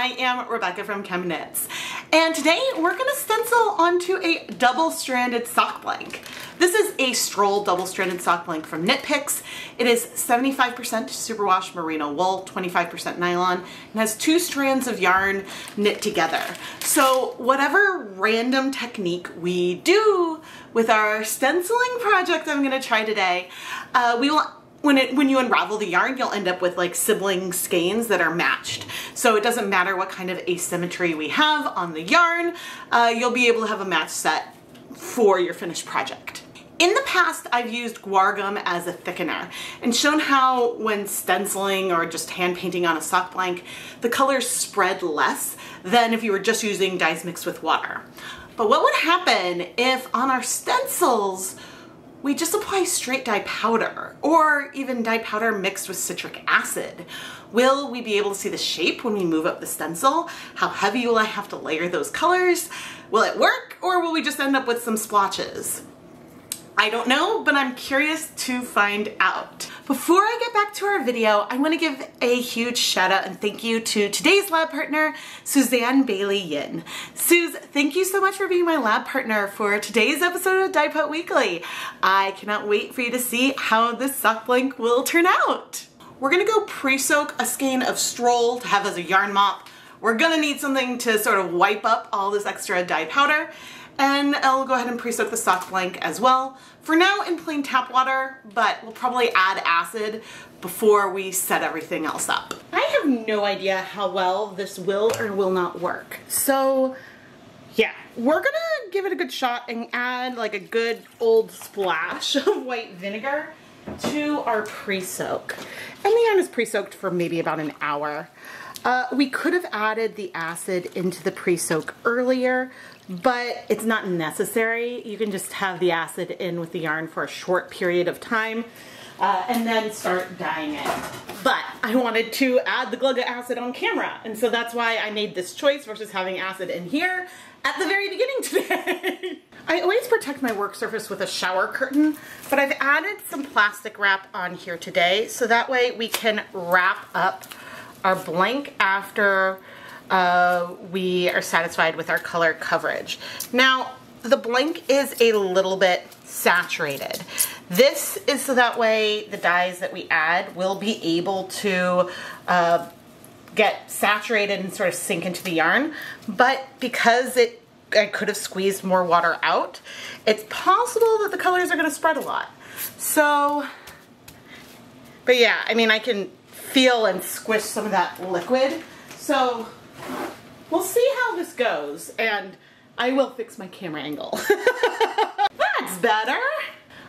I am Rebecca from ChemKnits, and today we're going to stencil onto a double-stranded sock blank. This is a Stroll double-stranded sock blank from Knit Picks. It is 75% superwash merino wool, 25% nylon, and has two strands of yarn knit together. So whatever random technique we do with our stenciling project I'm going to try today, when you unravel the yarn, you'll end up with like sibling skeins that are matched. So it doesn't matter what kind of asymmetry we have on the yarn, you'll be able to have a match set for your finished project. In the past, I've used guar gum as a thickener and shown how when stenciling or just hand painting on a sock blank, the colors spread less than if you were just using dyes mixed with water. But what would happen if on our stencils, we just apply straight dye powder or even dye powder mixed with citric acid? Will we be able to see the shape when we move up the stencil? How heavy will I have to layer those colors? Will it work, or will we just end up with some splotches? I don't know, but I'm curious to find out. Before I get back to our video, I want to give a huge shout out and thank you to today's lab partner, Suzanne Bailey Yin. Suze, thank you so much for being my lab partner for today's episode of Dyepot Weekly. I cannot wait for you to see how this sock blank will turn out. We're going to go pre-soak a skein of Stroll to have as a yarn mop. We're going to need something to sort of wipe up all this extra dye powder. And I'll go ahead and pre-soak the sock blank as well. For now, in plain tap water, but we'll probably add acid before we set everything else up. I have no idea how well this will or will not work. So yeah, we're gonna give it a good shot and add like a good old splash of white vinegar to our pre-soak. And the yarn is pre-soaked for maybe about an hour. We could have added the acid into the pre-soak earlier, but it's not necessary. You can just have the acid in with the yarn for a short period of time and then start dyeing it. But I wanted to add the Glugga acid on camera, and so that's why I made this choice versus having acid in here at the very beginning today. I always protect my work surface with a shower curtain, but I've added some plastic wrap on here today, so that way we can wrap up our blank after we are satisfied with our color coverage. Now, the blank is a little bit saturated. This is so that way the dyes that we add will be able to get saturated and sort of sink into the yarn. But because I could have squeezed more water out, it's possible that the colors are gonna spread a lot. So, but yeah, I mean, I can feel and squish some of that liquid. So we'll see how this goes, and I will fix my camera angle. That's better.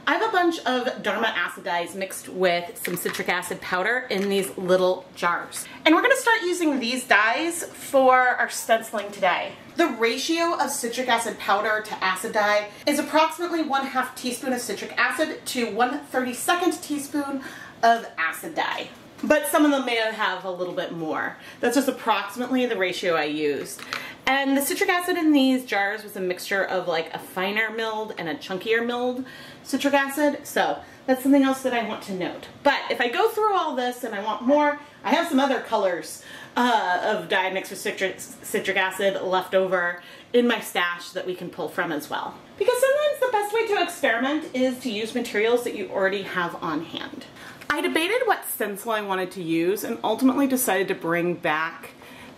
I have a bunch of Dharma acid dyes mixed with some citric acid powder in these little jars. And we're gonna start using these dyes for our stenciling today. The ratio of citric acid powder to acid dye is approximately 1/2 teaspoon of citric acid to 1/32 teaspoon of acid dye. But some of them may have a little bit more. That's just approximately the ratio I used. And the citric acid in these jars was a mixture of like a finer milled and a chunkier milled citric acid. So that's something else that I want to note. But if I go through all this and I want more, I have some other colors of dye mixed with citric acid left over in my stash that we can pull from as well. Because sometimes the best way to experiment is to use materials that you already have on hand. I debated what stencil I wanted to use and ultimately decided to bring back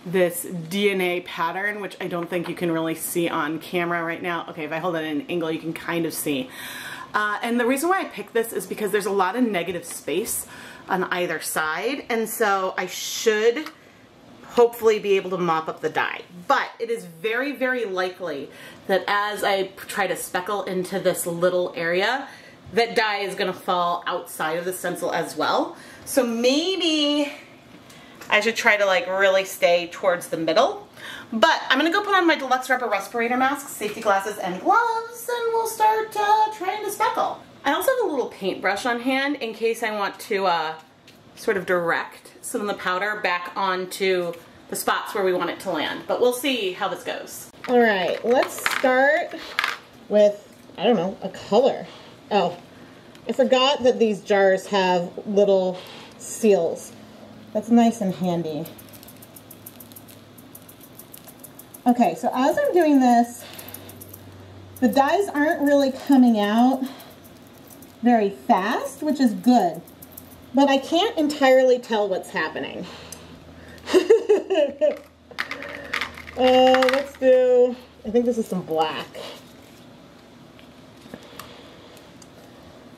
this DNA pattern, which I don't think you can really see on camera right now. Okay, if I hold it at an angle, you can kind of see. And the reason why I picked this is because there's a lot of negative space on either side, and so I should hopefully be able to mop up the dye. But it is very, very likely that as I try to speckle into this little area, that dye is gonna fall outside of the stencil as well. So maybe I should try to like really stay towards the middle. But I'm gonna go put on my deluxe rubber respirator mask, safety glasses, and gloves, and we'll start trying to speckle. I also have a little paintbrush on hand in case I want to sort of direct some of the powder back onto the spots where we want it to land. But we'll see how this goes. All right, let's start with, I don't know, a color. Oh, I forgot that these jars have little seals. That's nice and handy. Okay, so as I'm doing this, the dyes aren't really coming out very fast, which is good, but I can't entirely tell what's happening. Let's do, I think this is some black.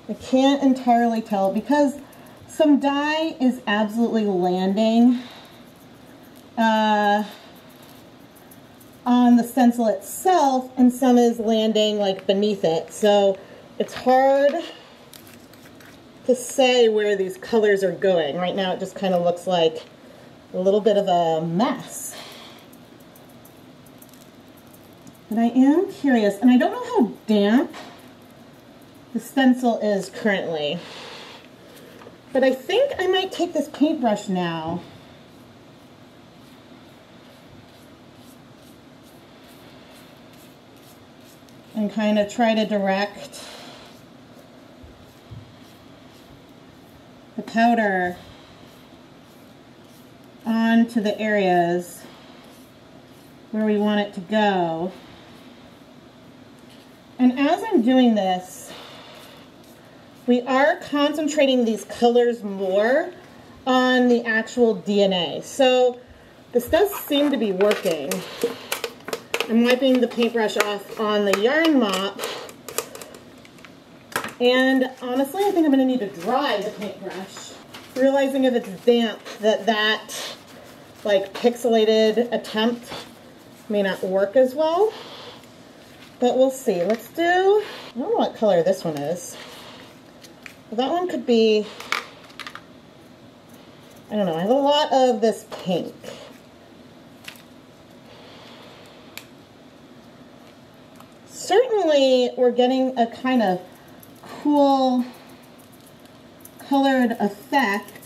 I can't entirely tell because some dye is absolutely landing on the stencil itself, and some is landing like beneath it. So it's hard to say where these colors are going. Right now it just kind of looks like a little bit of a mess. But I am curious, and I don't know how damp the stencil is currently. But I think I might take this paintbrush now. And kind of try to direct the powder onto the areas where we want it to go. And as I'm doing this, we are concentrating these colors more on the actual DNA. So this does seem to be working. I'm wiping the paintbrush off on the yarn mop. And honestly, I think I'm gonna need to dry the paintbrush. Realizing if it's damp that like pixelated attempt may not work as well, but we'll see. Let's do, I don't know what color this one is. Well, that one could be, I don't know, I have a lot of this pink. Certainly, we're getting a kind of cool colored effect.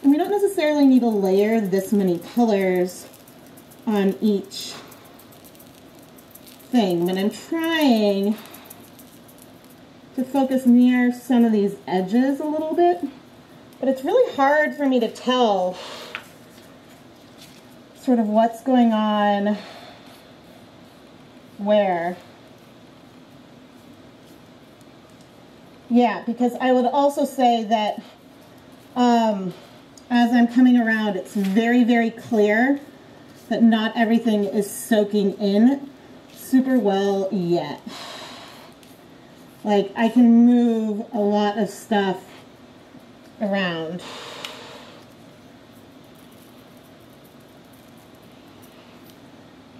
And we don't necessarily need to layer this many colors on each thing, but I'm trying to focus near some of these edges a little bit. But it's really hard for me to tell sort of what's going on where. Yeah, because I would also say that as I'm coming around, it's very, very clear that not everything is soaking in super well yet. Like, I can move a lot of stuff around.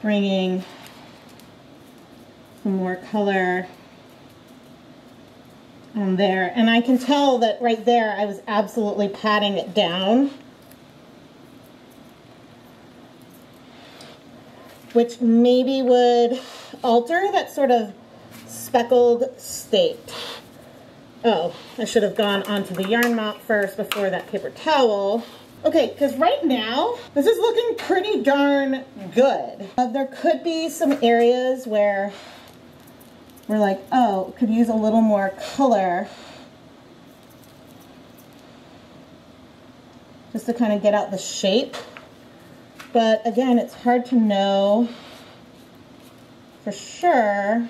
Bringing some more color on there. And I can tell that right there I was absolutely patting it down, which maybe would alter that sort of speckled state. Oh, I should have gone onto the yarn mop first before that paper towel. Okay, because right now, this is looking pretty darn good. There could be some areas where we're like, oh, could use a little more color just to kind of get out the shape. But again, it's hard to know for sure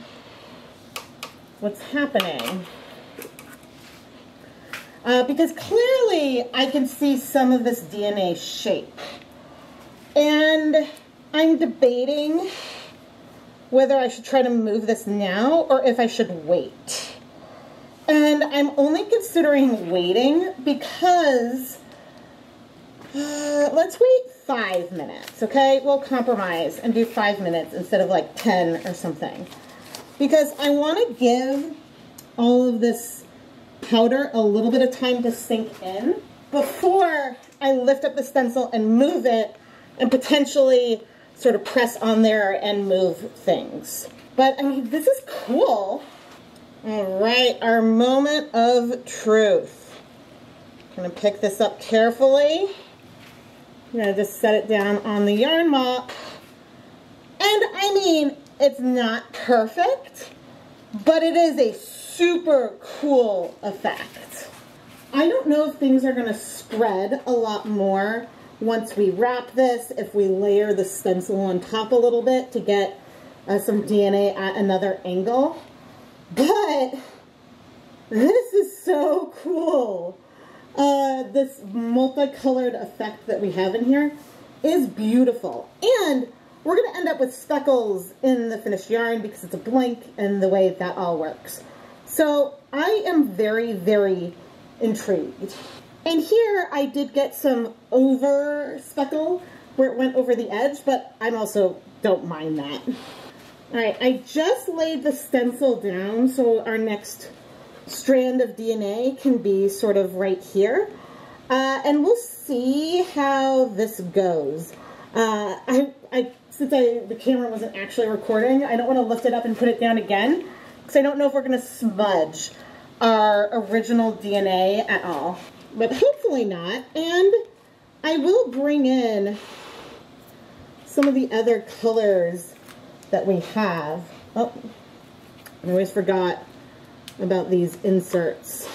what's happening. Because clearly I can see some of this DNA shape. And I'm debating whether I should try to move this now or if I should wait. And I'm only considering waiting because let's wait 5 minutes, okay? We'll compromise and do 5 minutes instead of like 10 or something. Because I want to give all of this powder a little bit of time to sink in before I lift up the stencil and move it and potentially sort of press on there and move things. But I mean, this is cool. All right, our moment of truth. I'm gonna pick this up carefully. I'm gonna just set it down on the yarn mop. And I mean, it's not perfect, but it is a super cool effect. I don't know if things are gonna spread a lot more Once we wrap this, if we layer the stencil on top a little bit to get some DNA at another angle. But this is so cool. This multicolored effect that we have in here is beautiful. And we're going to end up with speckles in the finished yarn because it's a blank and the way that all works. So I am very, very intrigued. And here I did get some over speckle where it went over the edge, but I'm also don't mind that. All right, I just laid the stencil down so our next strand of DNA can be sort of right here. And we'll see how this goes. Since the camera wasn't actually recording, I don't want to lift it up and put it down again because I don't know if we're going to smudge our original DNA at all. But hopefully not, and I will bring in some of the other colors that we have. Oh, I always forgot about these inserts.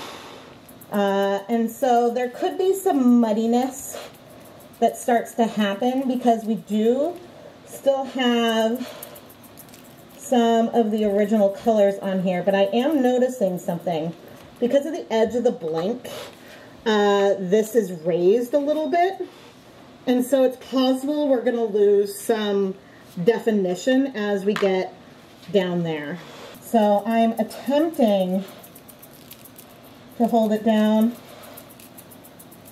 And so there could be some muddiness that starts to happen because we do still have some of the original colors on here, but I am noticing something. Because of the edge of the blank, this is raised a little bit, and so it's possible we're going to lose some definition as we get down there. So I'm attempting to hold it down.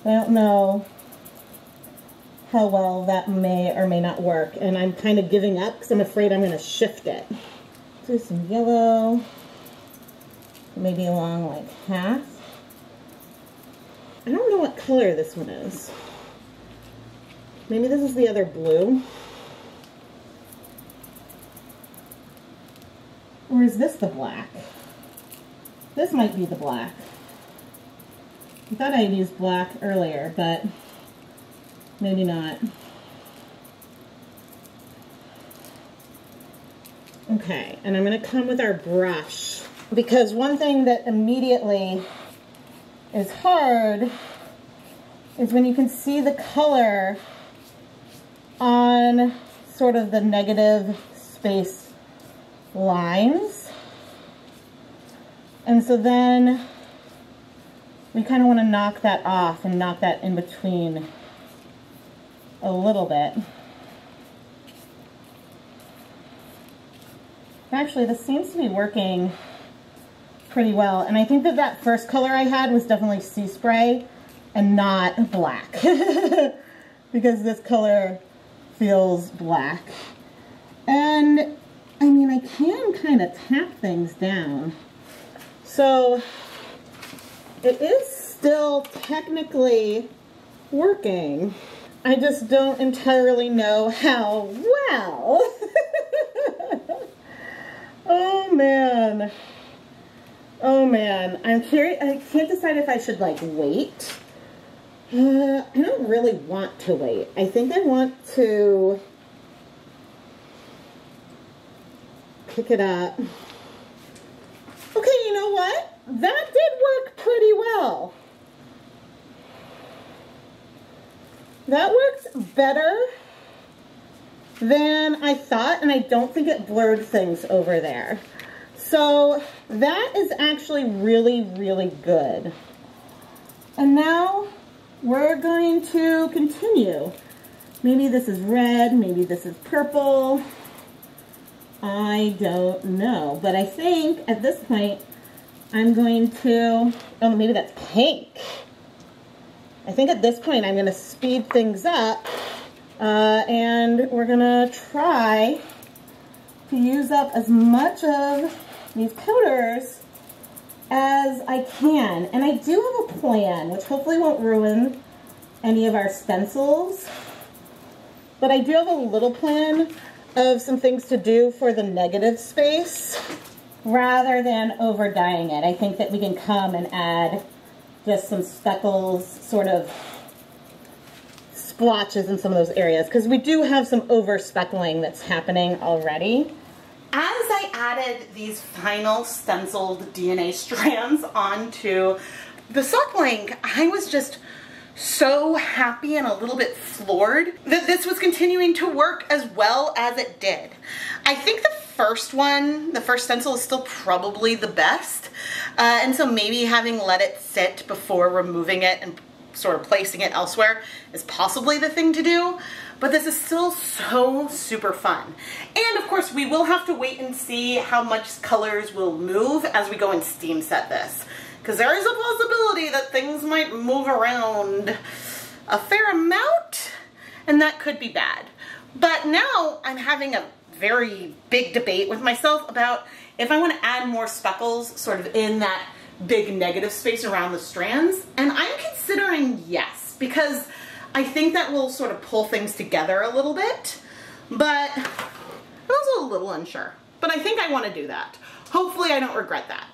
I don't know how well that may or may not work, and I'm kind of giving up because I'm afraid I'm going to shift it. Do some yellow, maybe along like half. I don't know what color this one is. Maybe this is the other blue. Or is this the black? This might be the black. I thought I had used black earlier, but maybe not. Okay, and I'm gonna come with our brush because one thing that immediately is hard is when you can see the color on sort of the negative space lines. And so then we kind of want to knock that off and knock that in between a little bit. Actually, this seems to be working pretty well, and I think that that first color I had was definitely sea spray and not black because this color feels black. And I mean, I can kind of tap things down, so it is still technically working. I just don't entirely know how well. Oh man. Oh man, I'm curious. I can't decide if I should like wait. I don't really want to wait. I think I want to pick it up. Okay, you know what? That did work pretty well. That works better than I thought, and I don't think it blurred things over there. So that is actually really, really good. And now we're going to continue. Maybe this is red, maybe this is purple. I don't know, but I think at this point I'm going to, oh, maybe that's pink. I think at this point I'm gonna speed things up and we're gonna try to use up as much of these powders as I can. And I do have a plan, which hopefully won't ruin any of our stencils, but I do have a little plan of some things to do for the negative space rather than over dyeing it. I think that we can come and add just some speckles, sort of splotches in some of those areas, because we do have some over speckling that's happening already. As I added these final stenciled DNA strands onto the sock blank, I was just so happy and a little bit floored that this was continuing to work as well as it did. I think the first one, the first stencil, is still probably the best. And so maybe having let it sit before removing it and sort of placing it elsewhere is possibly the thing to do, but this is still so super fun. And of course we will have to wait and see how much colors will move as we go and steam set this, because there is a possibility that things might move around a fair amount, and that could be bad. But now I'm having a very big debate with myself about if I want to add more speckles sort of in that big negative space around the strands, and I'm considering yes, because I think that will sort of pull things together a little bit, but I'm also a little unsure. But I think I want to do that. Hopefully I don't regret that.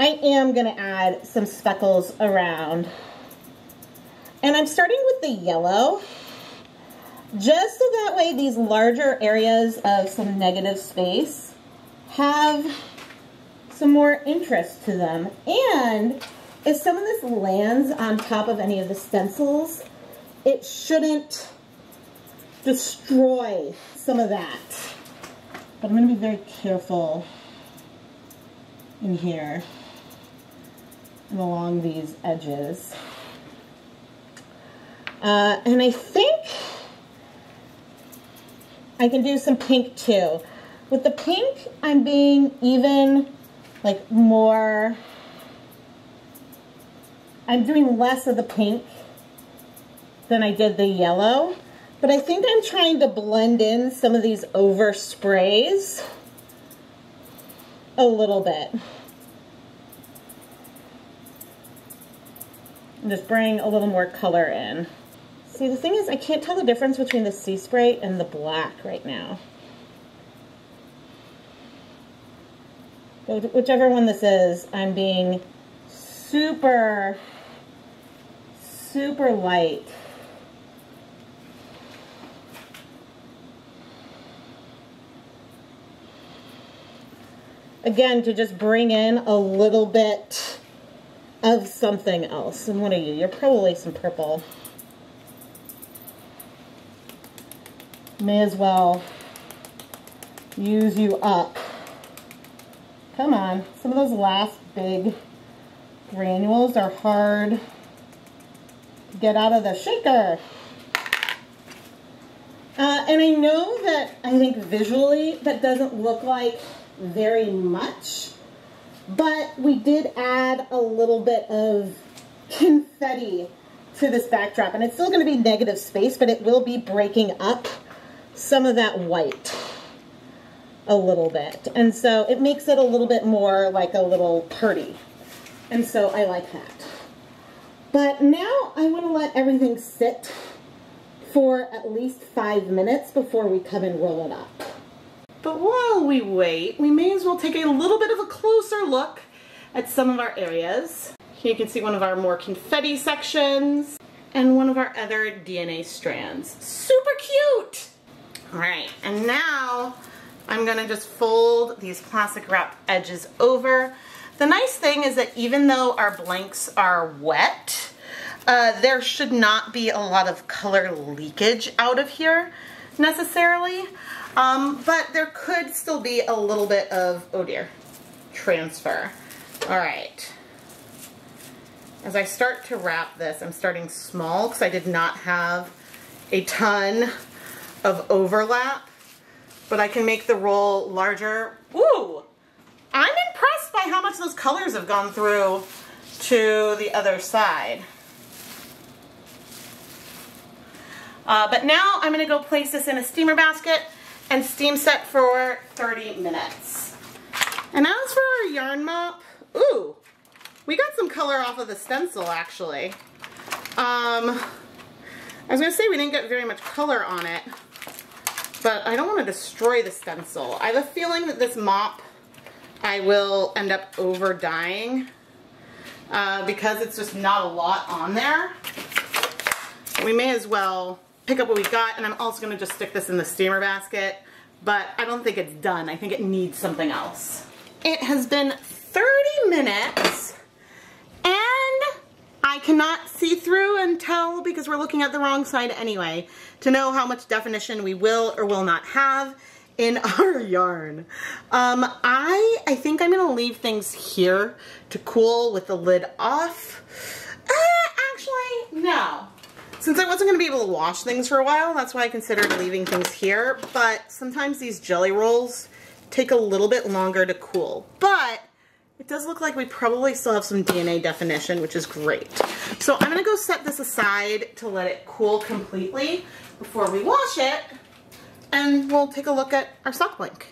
I am going to add some speckles around, and I'm starting with the yellow just so that way these larger areas of some negative space have some more interest to them. And if some of this lands on top of any of the stencils, it shouldn't destroy some of that. But I'm going to be very careful in here and along these edges. And I think I can do some pink too. With the pink, I'm being even like more, I'm doing less of the pink than I did the yellow, but I think I'm trying to blend in some of these over sprays a little bit. And just bring a little more color in. See, the thing is I can't tell the difference between the sea spray and the black right now. Whichever one this is, I'm being super, super light. Again, to just bring in a little bit of something else. And what are you? You're probably some purple. May as well use you up. Come on, some of those last big granules are hard to get out of the shaker. And I know that I think visually that doesn't look like very much, but we did add a little bit of confetti to this backdrop, and it's still going to be negative space, but it will be breaking up some of that white a little bit, and so it makes it a little bit more like a little party, and so I like that. But now I want to let everything sit for at least 5 minutes before we come and roll it up. But while we wait, we may as well take a little bit of a closer look at some of our areas. Here you can see one of our more confetti sections and one of our other DNA strands. Super cute! All right, and now I'm gonna just fold these plastic wrap edges over. The nice thing is that even though our blanks are wet, there should not be a lot of color leakage out of here necessarily, but there could still be a little bit of, oh dear, transfer. All right, as I start to wrap this, I'm starting small because I did not have a ton of overlap. But I can make the roll larger. Ooh, I'm impressed by how much those colors have gone through to the other side. But now I'm gonna go place this in a steamer basket and steam set for 30 minutes. And as for our yarn mop, ooh, we got some color off of the stencil actually. I was gonna say we didn't get very much color on it, but I don't want to destroy the stencil. I have a feeling that this mop I will end up over dyeing because it's just not a lot on there. We may as well pick up what we got, and I'm also going to just stick this in the steamer basket, but I don't think it's done. I think it needs something else. It has been 30 minutes and I I cannot see through and tell because we're looking at the wrong side anyway to know how much definition we will or will not have in our yarn. I think I'm gonna leave things here to cool with the lid off. Actually, no. Since I wasn't gonna be able to wash things for a while, that's why I considered leaving things here, but sometimes these jelly rolls take a little bit longer to cool. But it does look like we probably still have some DNA definition, which is great. So I'm gonna go set this aside to let it cool completely before we wash it, and we'll take a look at our sock blank.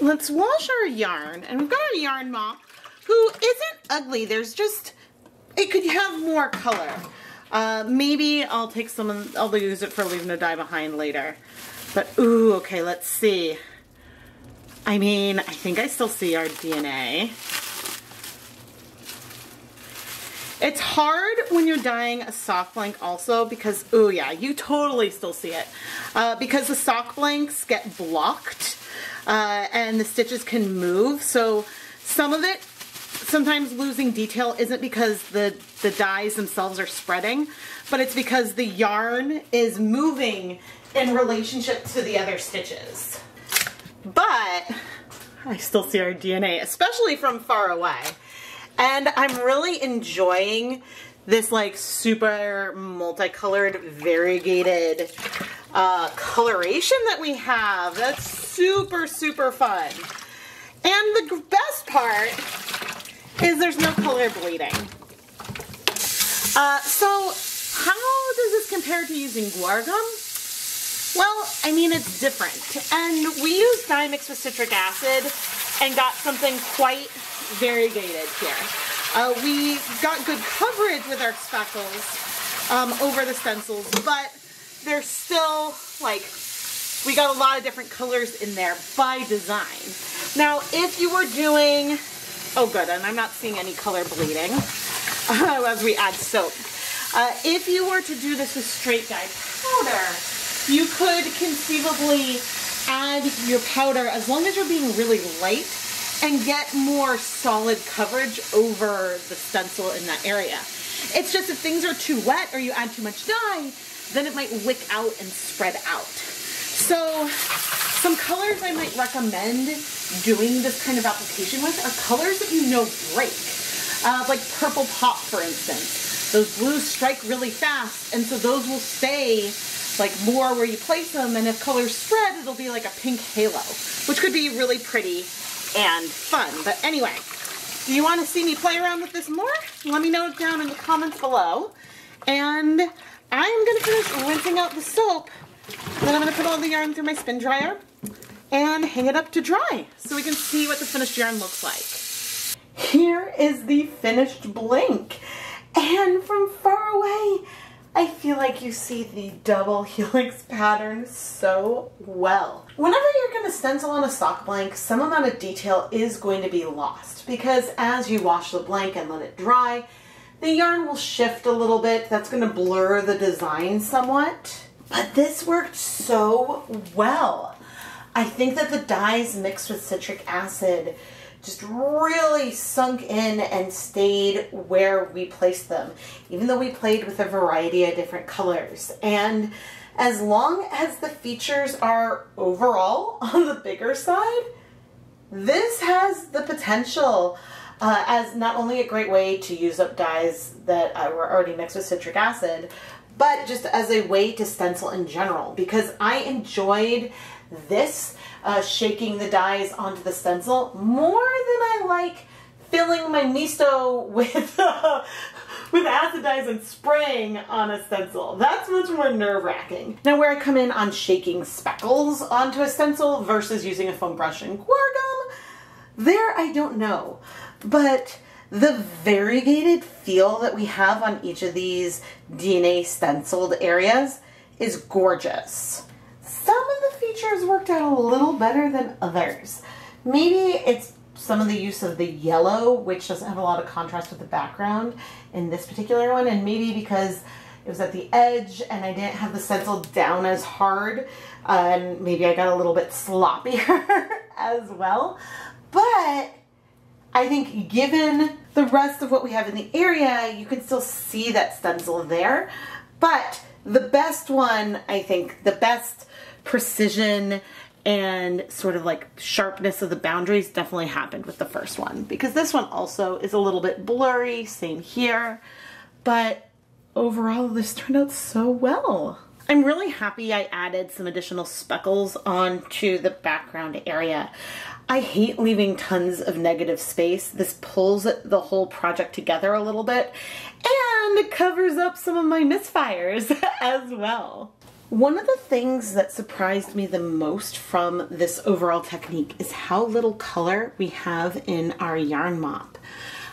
Let's wash our yarn, and we've got our yarn mop, who isn't ugly. There's just, it could have more color. Maybe I'll take some, I'll use it for Leave No Dye Behind later. But ooh, okay, let's see. I mean, I think I still see our DNA. It's hard when you're dyeing a sock blank also because, ooh yeah, you totally still see it. Because the sock blanks get blocked and the stitches can move. So some of it, sometimes losing detail isn't because the dyes themselves are spreading, but it's because the yarn is moving in relationship to the other stitches. But I still see our DNA, especially from far away. And I'm really enjoying this like super multicolored, variegated coloration that we have. That's super, super fun. And the best part is there's no color bleeding. So how does this compare to using guar gum? Well, I mean, it's different. And we used dye mixed with citric acid and got something quite variegated here. We got good coverage with our speckles over the stencils, but they're still like, we got a lot of different colors in there by design. Now, if you were doing, oh good, and I'm not seeing any color bleeding as we add soap. If you were to do this with straight dye powder, you could conceivably add your powder as long as you're being really light and get more solid coverage over the stencil in that area. It's just if things are too wet or you add too much dye, then it might wick out and spread out. So some colors I might recommend doing this kind of application with are colors that you know break, like Purple Pop, for instance. Those blues strike really fast, and so those will stay like more where you place them, and if colors spread, it'll be like a pink halo, which could be really pretty and fun. But anyway, do you want to see me play around with this more? Let me know down in the comments below. And I'm gonna finish rinsing out the soap, then I'm gonna put all the yarn through my spin dryer and hang it up to dry so we can see what the finished yarn looks like. Here is the finished blank. And from far away, I feel like you see the double helix pattern so well. Whenever you're going to stencil on a sock blank, some amount of detail is going to be lost because as you wash the blank and let it dry, the yarn will shift a little bit. That's going to blur the design somewhat. But this worked so well. I think that the dyes mixed with citric acid just really sunk in and stayed where we placed them, even though we played with a variety of different colors. And as long as the features are overall on the bigger side, this has the potential as not only a great way to use up dyes that were already mixed with citric acid, but just as a way to stencil in general, because I enjoyed this shaking the dyes onto the stencil more than I like filling my misto with acid dyes and spraying on a stencil. That's much more nerve-wracking. Now where I come in on shaking speckles onto a stencil versus using a foam brush and guar gum, there I don't know. But the variegated feel that we have on each of these DNA stenciled areas is gorgeous. Some of the features worked out a little better than others. Maybe it's some of the use of the yellow, which doesn't have a lot of contrast with the background in this particular one, and maybe because it was at the edge and I didn't have the stencil down as hard, and maybe I got a little bit sloppier as well. But I think given the rest of what we have in the area, you can still see that stencil there. But the best one, I think, the best precision and sort of like sharpness of the boundaries definitely happened with the first one, because this one also is a little bit blurry, same here. But overall, this turned out so well. I'm really happy I added some additional speckles onto the background area. I hate leaving tons of negative space. This pulls the whole project together a little bit and covers up some of my misfires as well. One of the things that surprised me the most from this overall technique is how little color we have in our yarn mop.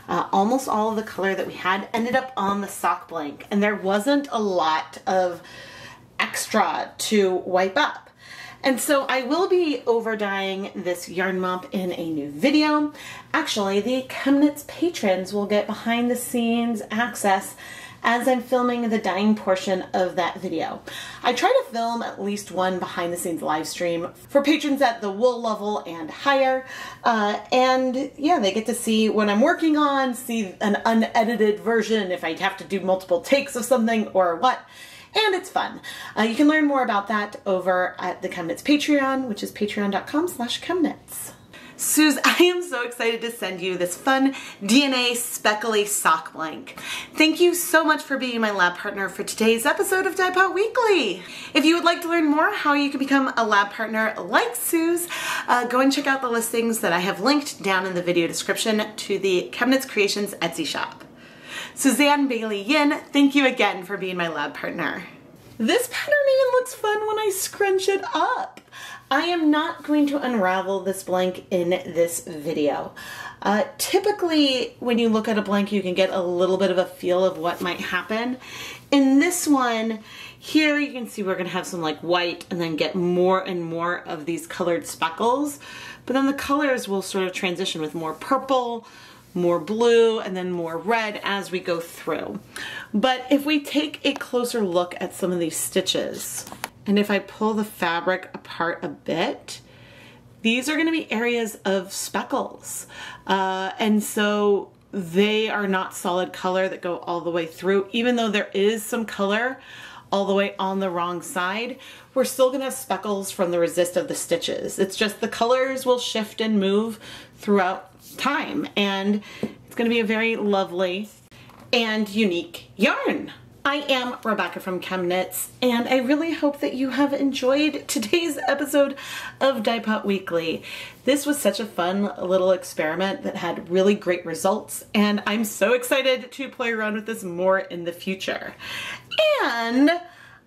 Almost all of the color that we had ended up on the sock blank, and there wasn't a lot of extra to wipe up. And so I will be over dyeing this yarn mop in a new video. Actually, the ChemKnits patrons will get behind the scenes access as I'm filming the dyeing portion of that video. I try to film at least one behind the scenes live stream for patrons at the wool level and higher. And yeah, they get to see what I'm working on, see an unedited version if I have to do multiple takes of something or what. And it's fun. You can learn more about that over at the ChemKnits Patreon, which is patreon.com/ChemKnits. Suze, I am so excited to send you this fun DNA speckly sock blank. Thank you so much for being my lab partner for today's episode of Dyepot Weekly. If you would like to learn more how you can become a lab partner like Suze, go and check out the listings that I have linked down in the video description to the ChemKnits Creations Etsy shop. Suzanne Bailey Yin, thank you again for being my lab partner. This pattern even looks fun when I scrunch it up. I am not going to unravel this blank in this video. Typically, when you look at a blank, you can get a little bit of a feel of what might happen. In this one, here you can see we're gonna have some like white and then get more and more of these colored speckles, but then the colors will sort of transition with more purple, more blue, and then more red as we go through. But if we take a closer look at some of these stitches, and if I pull the fabric apart a bit, these are gonna be areas of speckles. And so they are not solid color that go all the way through, even though there is some color all the way on the wrong side. We're still gonna have speckles from the resist of the stitches. It's just the colors will shift and move throughout time, and it's going to be a very lovely and unique yarn. I am Rebecca from ChemKnits, and I really hope that you have enjoyed today's episode of Dyepot Weekly. This was such a fun little experiment that had really great results, and I'm so excited to play around with this more in the future. And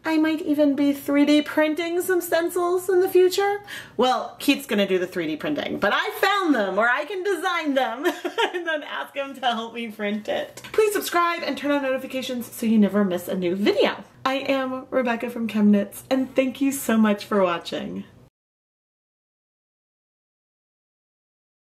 I might even be 3D printing some stencils in the future. Well, Keith's gonna do the 3D printing, but I found them, or I can design them and then ask him to help me print it. Please subscribe and turn on notifications so you never miss a new video. I am Rebecca from ChemKnits, and thank you so much for watching.